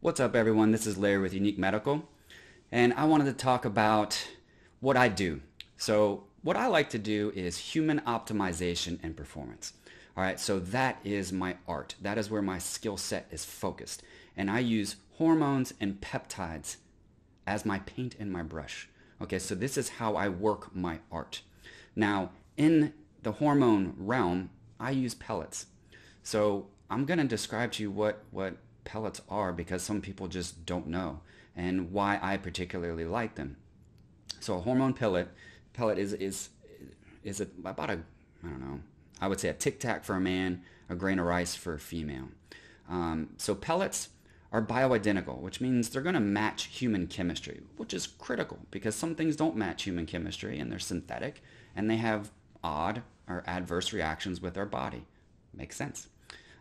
What's up everyone, this is Larry with Yunique Medical, and I wanted to talk about what I do. So what I like to do is human optimization and performance. Alright, so that is my art. That is where my skill set is focused. And I use hormones and peptides as my paint and my brush. Okay, so this is how I work my art. Now, in the hormone realm, I use pellets. So I'm going to describe to you what pellets are, because some people just don't know, and why I particularly like them. So a hormone pellet is about a, I don't know, I would say a Tic Tac for a man, a grain of rice for a female. So pellets are bioidentical, which means they're going to match human chemistry, which is critical because some things don't match human chemistry and they're synthetic and they have odd or adverse reactions with our body. Makes sense.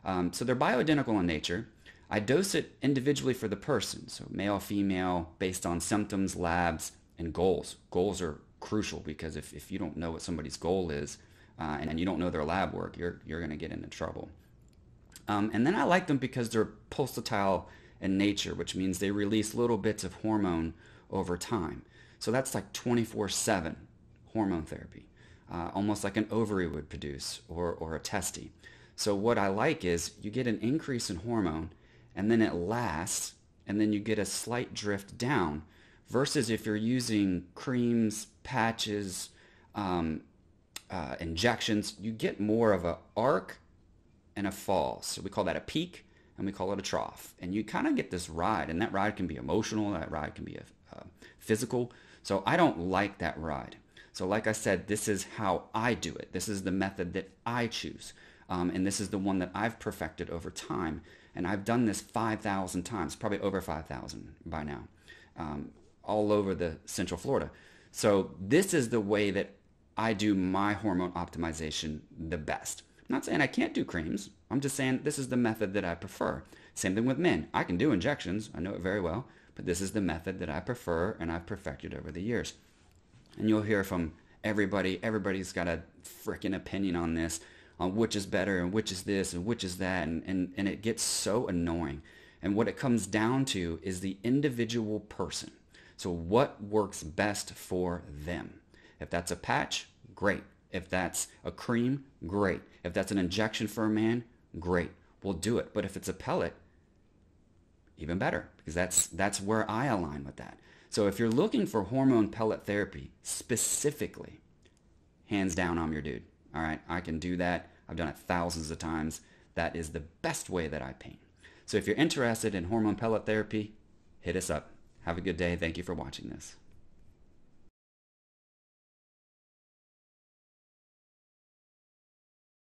So they're bioidentical in nature. I dose it individually for the person, so male, female, based on symptoms, labs, and goals. Goals are crucial because if you don't know what somebody's goal is and you don't know their lab work, you're going to get into trouble. And then I like them because they're pulsatile in nature, which means they release little bits of hormone over time. So that's like 24/7 hormone therapy, almost like an ovary would produce or a testy. So what I like is you get an increase in hormone and then it lasts, and then you get a slight drift down, versus if you're using creams, patches, injections, you get more of a arc and a fall. So we call that a peak and we call it a trough, and you kind of get this ride, and that ride can be emotional, that ride can be physical. So I don't like that ride. So like I said, this is how I do it. This is the method that I choose, and this is the one that I've perfected over time, and I've done this 5,000 times, probably over 5,000 by now, all over the Central Florida. So this is the way that I do my hormone optimization the best. I'm not saying I can't do creams. I'm just saying this is the method that I prefer. Same thing with men. I can do injections. I know it very well. But this is the method that I prefer and I've perfected over the years. And you'll hear from everybody. Everybody's got a freaking opinion on this, on which is better and which is this and which is that. And it gets so annoying. And what it comes down to is the individual person. So what works best for them? If that's a patch, great. If that's a cream, great. If that's an injection for a man, great. We'll do it. But if it's a pellet, even better, because that's where I align with that. So if you're looking for hormone pellet therapy specifically, hands down, I'm your dude. All right, I can do that. I've done it thousands of times. That is the best way that I paint. So if you're interested in hormone pellet therapy, hit us up. Have a good day. Thank you for watching this.